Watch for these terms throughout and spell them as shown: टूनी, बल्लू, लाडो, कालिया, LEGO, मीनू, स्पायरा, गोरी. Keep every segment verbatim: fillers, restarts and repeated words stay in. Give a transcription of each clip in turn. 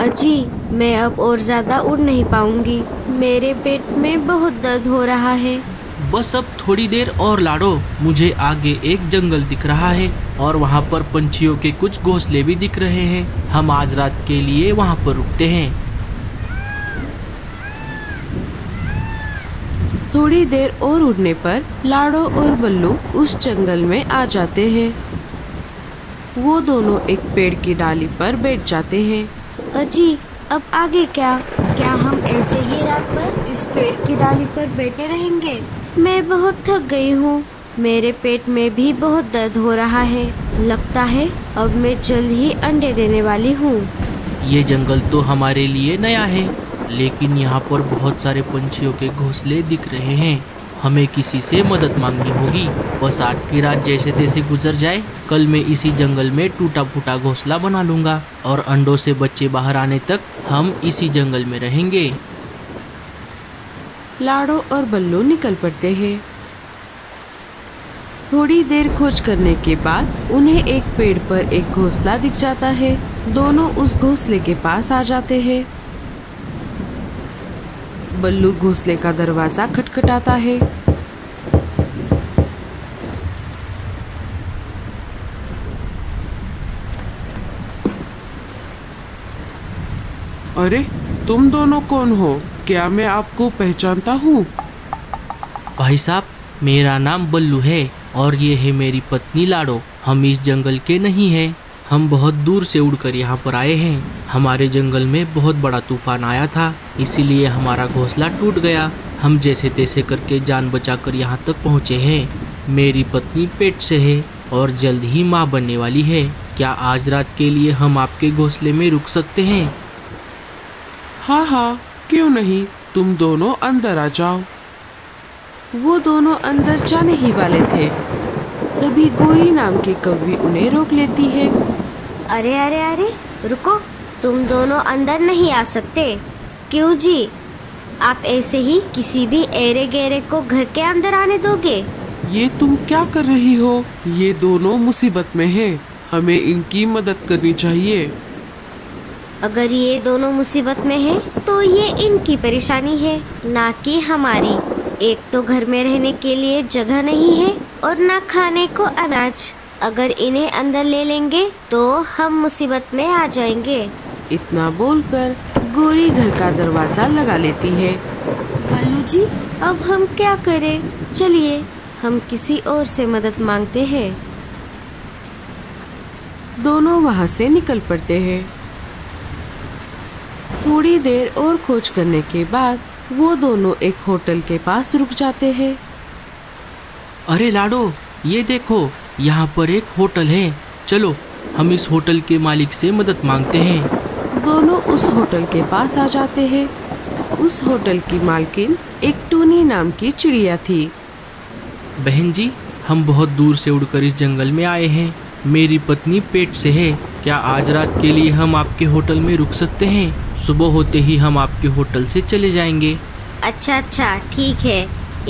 अजी, मैं अब और ज्यादा उड़ नहीं पाऊंगी। मेरे पेट में बहुत दर्द हो रहा है। बस अब थोड़ी देर और लाडो। मुझे आगे एक जंगल दिख रहा है और वहाँ पर पंछियों के कुछ घोंसले भी दिख रहे हैं। हम आज रात के लिए वहाँ पर रुकते हैं। थोड़ी देर और उड़ने पर लाडो और बल्लू उस जंगल में आ जाते हैं। वो दोनों एक पेड़ की डाली पर बैठ जाते हैं। अजी, अब आगे क्या? क्या हम ऐसे ही रात भर इस पेड़ की डाली पर बैठे रहेंगे? मैं बहुत थक गई हूँ। मेरे पेट में भी बहुत दर्द हो रहा है। लगता है अब मैं जल्द ही अंडे देने वाली हूँ। ये जंगल तो हमारे लिए नया है, लेकिन यहाँ पर बहुत सारे पंछियों के घोंसले दिख रहे हैं। हमें किसी से मदद मांगनी होगी। बस आज की रात जैसे तैसे गुजर जाए। कल मैं इसी जंगल में टूटा फूटा घोंसला बना लूँगा और अंडों से बच्चे बाहर आने तक हम इसी जंगल में रहेंगे। लाडो और बल्लू निकल पड़ते हैं। थोड़ी देर खोज करने के बाद उन्हें एक पेड़ पर एक घोंसला दिख जाता है। दोनों उस घोंसले के पास आ जाते हैं। बल्लू घोंसले का दरवाजा खटखटाता है। अरे, तुम दोनों कौन हो? क्या मैं आपको पहचानता हूँ? भाई साहब, मेरा नाम बल्लू है और ये है मेरी पत्नी लाडो। हम इस जंगल के नहीं हैं। हम बहुत दूर से उड़कर यहाँ पर आए हैं। हमारे जंगल में बहुत बड़ा तूफान आया था, इसीलिए हमारा घोंसला टूट गया। हम जैसे तैसे करके जान बचाकर यहाँ तक पहुँचे हैं। मेरी पत्नी पेट से है और जल्द ही माँ बनने वाली है। क्या आज रात के लिए हम आपके घोंसले में रुक सकते हैं? हाँ हाँ, क्यों नहीं। तुम दोनों अंदर आ जाओ। वो दोनों अंदर जाने ही वाले थे, तभी गोरी नाम की कौवी उन्हें रोक लेती है। अरे अरे अरे, रुको, तुम दोनों अंदर नहीं आ सकते। क्यों जी? आप ऐसे ही किसी भी एरे गेरे को घर के अंदर आने दोगे? ये तुम क्या कर रही हो? ये दोनों मुसीबत में हैं। हमें इनकी मदद करनी चाहिए। अगर ये दोनों मुसीबत में हैं, तो ये इनकी परेशानी है, ना कि हमारी। एक तो घर में रहने के लिए जगह नहीं है और ना खाने को अनाज। अगर इन्हें अंदर ले लेंगे तो हम मुसीबत में आ जाएंगे। इतना बोलकर गोरी घर का दरवाजा लगा लेती है। बल्लू जी, अब हम क्या करें? चलिए, हम किसी और से मदद मांगते हैं। दोनों वहाँ से निकल पड़ते हैं। थोड़ी देर और खोज करने के बाद वो दोनों एक होटल के पास रुक जाते हैं। अरे लाडो, ये देखो, यहाँ पर एक होटल है। चलो, हम इस होटल के मालिक से मदद मांगते हैं। दोनों उस होटल के पास आ जाते हैं। उस होटल की मालकिन एक टूनी नाम की चिड़िया थी। बहन जी, हम बहुत दूर से उड़कर इस जंगल में आए हैं। मेरी पत्नी पेट से है। क्या आज रात के लिए हम आपके होटल में रुक सकते हैं? सुबह होते ही हम आपके होटल से चले जाएंगे। अच्छा अच्छा, ठीक है।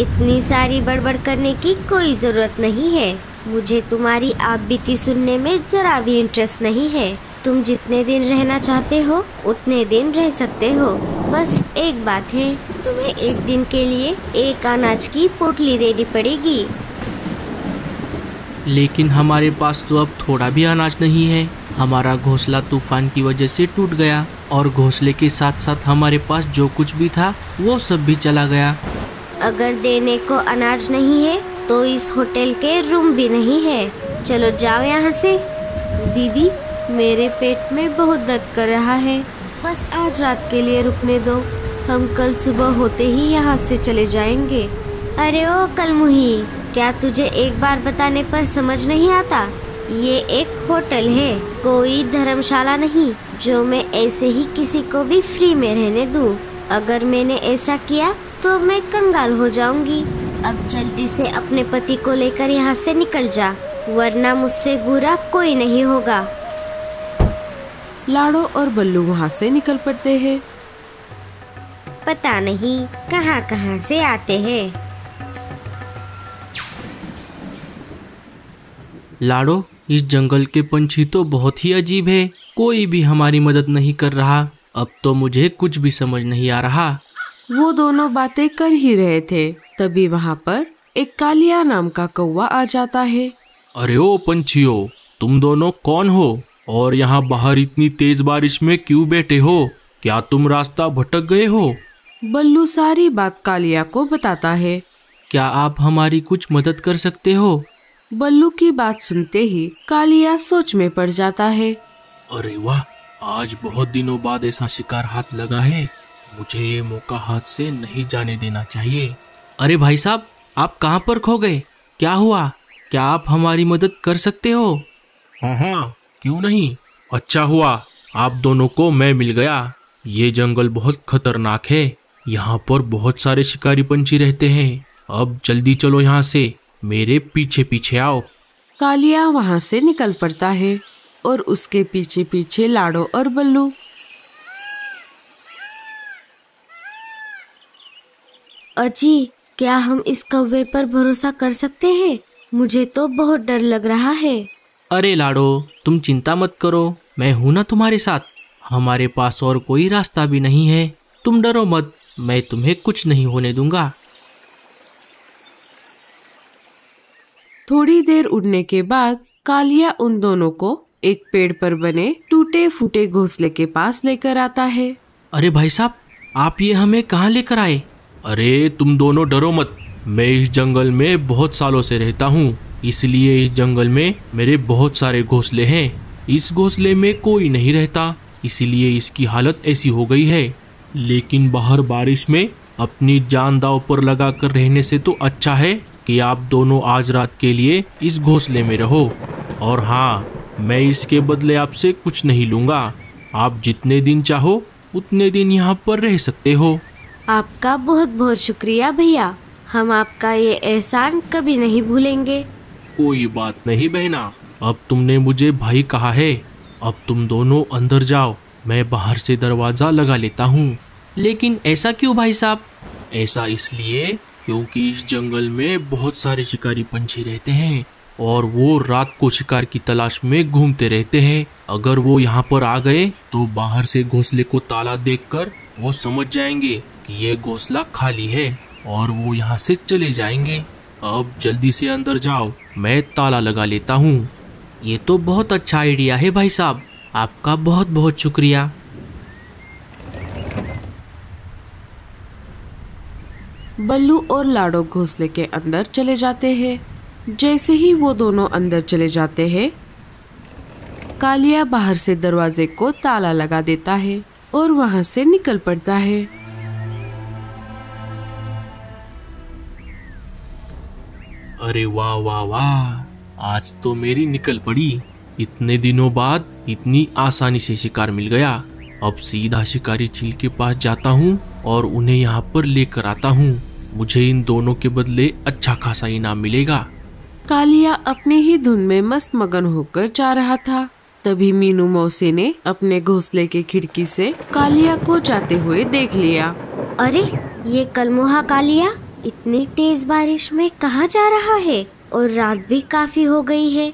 इतनी सारी बड़बड़ करने की कोई ज़रूरत नहीं है। मुझे तुम्हारी आपबीती सुनने में ज़रा भी इंटरेस्ट नहीं है। तुम जितने दिन रहना चाहते हो उतने दिन रह सकते हो। बस एक बात है, तुम्हें एक दिन के लिए एक अनाज की पोटली देनी पड़ेगी। लेकिन हमारे पास तो अब थोड़ा भी अनाज नहीं है। हमारा घोंसला तूफान की वजह से टूट गया और घोंसले के साथ साथ हमारे पास जो कुछ भी था वो सब भी चला गया। अगर देने को अनाज नहीं है तो इस होटल के रूम भी नहीं है। चलो जाओ यहाँ से। दीदी, मेरे पेट में बहुत दर्द कर रहा है। बस आज रात के लिए रुकने दो। हम कल सुबह होते ही यहाँ से चले जाएंगे। अरे ओ कलमुही, क्या तुझे एक बार बताने पर समझ नहीं आता? ये एक होटल है, कोई धर्मशाला नहीं जो मैं ऐसे ही किसी को भी फ्री में रहने दूँ। अगर मैंने ऐसा किया तो मैं कंगाल हो जाऊंगी। अब जल्दी से अपने पति को लेकर यहाँ से निकल जा, वरना मुझसे बुरा कोई नहीं होगा। लाडो और बल्लू वहाँ से निकल पड़ते हैं। पता नहीं कहाँ कहाँ से आते हैं। लाडो, इस जंगल के पंछी तो बहुत ही अजीब है। कोई भी हमारी मदद नहीं कर रहा। अब तो मुझे कुछ भी समझ नहीं आ रहा। वो दोनों बातें कर ही रहे थे तभी वहाँ पर एक कालिया नाम का कौवा आ जाता है। अरे ओ पंछियों, तुम दोनों कौन हो और यहाँ बाहर इतनी तेज बारिश में क्यों बैठे हो? क्या तुम रास्ता भटक गए हो? बल्लू सारी बात कालिया को बताता है। क्या आप हमारी कुछ मदद कर सकते हो? बल्लू की बात सुनते ही कालिया सोच में पड़ जाता है। अरे वाह, आज बहुत दिनों बाद ऐसा शिकार हाथ लगा है। मुझे ये मौका हाथ से नहीं जाने देना चाहिए। अरे भाई साहब, आप कहाँ पर खो गए? क्या हुआ? क्या आप हमारी मदद कर सकते हो? हाँ हाँ, क्यों नहीं। अच्छा हुआ आप दोनों को मैं मिल गया। ये जंगल बहुत खतरनाक है, यहाँ पर बहुत सारे शिकारी पंछी रहते हैं। अब जल्दी चलो यहाँ से, मेरे पीछे पीछे आओ। कालिया वहाँ से निकल पड़ता है और उसके पीछे पीछे लाडो और बल्लू। अजी, क्या हम इस कौवे पर भरोसा कर सकते हैं? मुझे तो बहुत डर लग रहा है। अरे लाडो, तुम चिंता मत करो, मैं हूँ ना तुम्हारे साथ। हमारे पास और कोई रास्ता भी नहीं है। तुम डरो मत, मैं तुम्हें कुछ नहीं होने दूंगा। थोड़ी देर उड़ने के बाद कालिया उन दोनों को एक पेड़ पर बने टूटे फूटे घोंसले के पास लेकर आता है। अरे भाई साहब, आप ये हमें कहाँ लेकर आए? अरे तुम दोनों डरो मत, मैं इस जंगल में बहुत सालों से रहता हूँ, इसलिए इस जंगल में मेरे बहुत सारे घोंसले हैं। इस घोंसले में कोई नहीं रहता, इसीलिए इसकी हालत ऐसी हो गई है। लेकिन बाहर बारिश में अपनी जान दांव पर लगा कर रहने से तो अच्छा है कि आप दोनों आज रात के लिए इस घोंसले में रहो। और हाँ, मैं इसके बदले आपसे कुछ नहीं लूँगा। आप जितने दिन चाहो उतने दिन यहाँ पर रह सकते हो। आपका बहुत बहुत शुक्रिया भैया, हम आपका ये एहसान कभी नहीं भूलेंगे। कोई बात नहीं बहना, अब तुमने मुझे भाई कहा है। अब तुम दोनों अंदर जाओ, मैं बाहर से दरवाज़ा लगा लेता हूँ। लेकिन ऐसा क्यों भाई साहब? ऐसा इसलिए क्योंकि इस जंगल में बहुत सारे शिकारी पंछी रहते हैं और वो रात को शिकार की तलाश में घूमते रहते हैं। अगर वो यहाँ पर आ गए तो बाहर से घोंसले को ताला देखकर वो समझ जाएंगे कि ये घोंसला खाली है और वो यहाँ से चले जाएंगे। अब जल्दी से अंदर जाओ, मैं ताला लगा लेता हूँ। ये तो बहुत अच्छा आइडिया है भाई साहब, आपका बहुत बहुत शुक्रिया। बल्लू और लाडो घोंसले के अंदर चले जाते हैं। जैसे ही वो दोनों अंदर चले जाते हैं, कालिया बाहर से दरवाजे को ताला लगा देता है और वहाँ से निकल पड़ता है। अरे वाह वाह वाह, आज तो मेरी निकल पड़ी। इतने दिनों बाद इतनी आसानी से शिकार मिल गया। अब सीधा शिकारी चील के पास जाता हूँ और उन्हें यहाँ पर लेकर आता हूँ। मुझे इन दोनों के बदले अच्छा खासा इनाम मिलेगा। कालिया अपने ही धुन में मस्त मगन होकर जा रहा था, तभी मीनू मौसी ने अपने घोंसले के खिड़की से कालिया को जाते हुए देख लिया। अरे ये कलमोहा कालिया इतनी तेज बारिश में कहाँ जा रहा है? और रात भी काफ़ी हो गई है।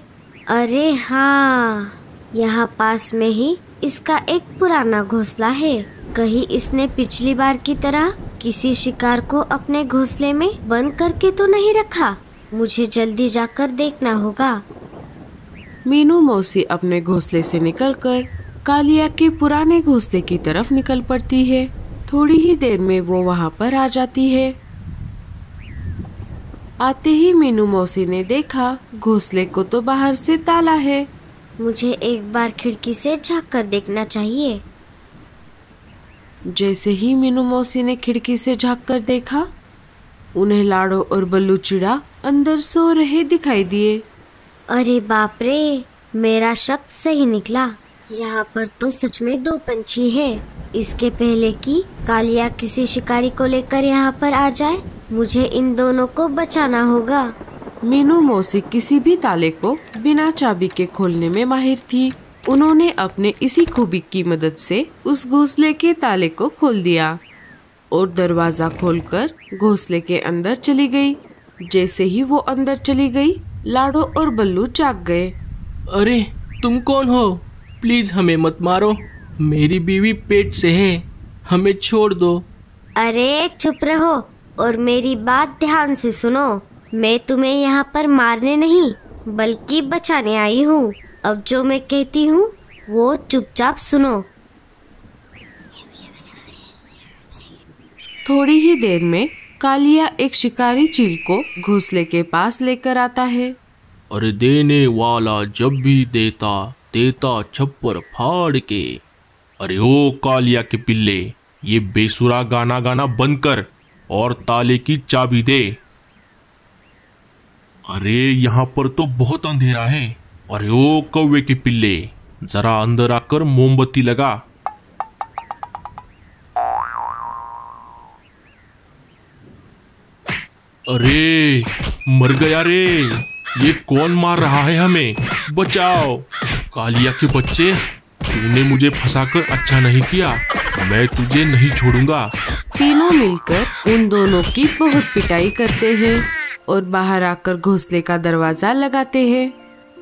अरे हाँ, यहाँ पास में ही इसका एक पुराना घोंसला है। कहीं इसने पिछली बार की तरह किसी शिकार को अपने घोंसले में बंद करके तो नहीं रखा। मुझे जल्दी जाकर देखना होगा। मीनू मौसी अपने घोंसले से निकलकर कालिया के पुराने घोंसले की तरफ निकल पड़ती है। थोड़ी ही देर में वो वहाँ पर आ जाती है। आते ही मीनू मौसी ने देखा, घोंसले को तो बाहर से ताला है। मुझे एक बार खिड़की से झांक कर देखना चाहिए। जैसे ही मीनू मौसी ने खिड़की से झांक कर देखा, उन्हें लाडो और बल्लू चिड़ा अंदर सो रहे दिखाई दिए। अरे बाप रे, मेरा शक सही निकला। यहाँ पर तो सच में दो पंछी है। इसके पहले कि कालिया किसी शिकारी को लेकर यहाँ पर आ जाए, मुझे इन दोनों को बचाना होगा। मीनू मौसी किसी भी ताले को बिना चाबी के खोलने में माहिर थी। उन्होंने अपने इसी खूबी की मदद से उस घोंसले के ताले को खोल दिया और दरवाज़ा खोलकर घोंसले के अंदर चली गई। जैसे ही वो अंदर चली गई, लाडो और बल्लू जाग गए। अरे तुम कौन हो? प्लीज हमें मत मारो, मेरी बीवी पेट से है, हमें छोड़ दो। अरे चुप रहो और मेरी बात ध्यान से सुनो। मैं तुम्हें यहाँ पर मारने नहीं बल्कि बचाने आई हूँ। अब जो मैं कहती हूँ वो चुपचाप सुनो। थोड़ी ही देर में कालिया एक शिकारी चील को घोंसले के पास लेकर आता है। अरे देने वाला जब भी देता देता छप्पर फाड़ के। अरे ओ कालिया के पिल्ले, ये बेसुरा गाना गाना बंद कर और ताले की चाबी दे। अरे यहाँ पर तो बहुत अंधेरा है। अरे ओ कौवे के पिल्ले, जरा अंदर आकर मोमबत्ती लगा। अरे मर गया रे, ये कौन मार रहा है हमें? बचाओ। कालिया के बच्चे, तूने मुझे फंसाकर अच्छा नहीं किया, मैं तुझे नहीं छोड़ूंगा। तीनों मिलकर उन दोनों की बहुत पिटाई करते हैं और बाहर आकर घोंसले का दरवाजा लगाते हैं।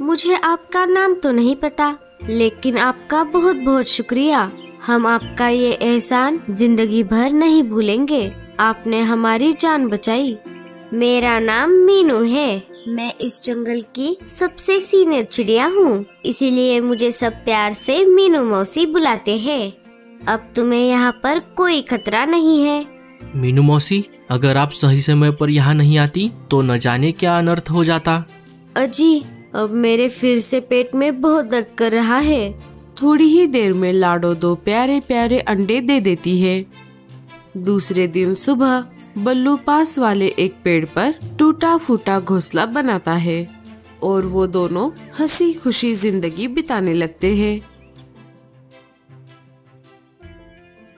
मुझे आपका नाम तो नहीं पता, लेकिन आपका बहुत बहुत शुक्रिया। हम आपका ये एहसान जिंदगी भर नहीं भूलेंगे। आपने हमारी जान बचाई। मेरा नाम मीनू है। मैं इस जंगल की सबसे सीनियर चिड़िया हूँ, इसीलिए मुझे सब प्यार से मीनू मौसी बुलाते हैं। अब तुम्हें यहाँ पर कोई खतरा नहीं है। मीनू मौसी, अगर आप सही समय पर यहाँ नहीं आती तो न जाने क्या अनर्थ हो जाता। अजी, अब मेरे फिर से पेट में बहुत दर्द कर रहा है। थोड़ी ही देर में लाडो दो प्यारे प्यारे अंडे दे देती है। दूसरे दिन सुबह बल्लू पास वाले एक पेड़ पर टूटा फूटा घोंसला बनाता है और वो दोनों हंसी खुशी जिंदगी बिताने लगते हैं।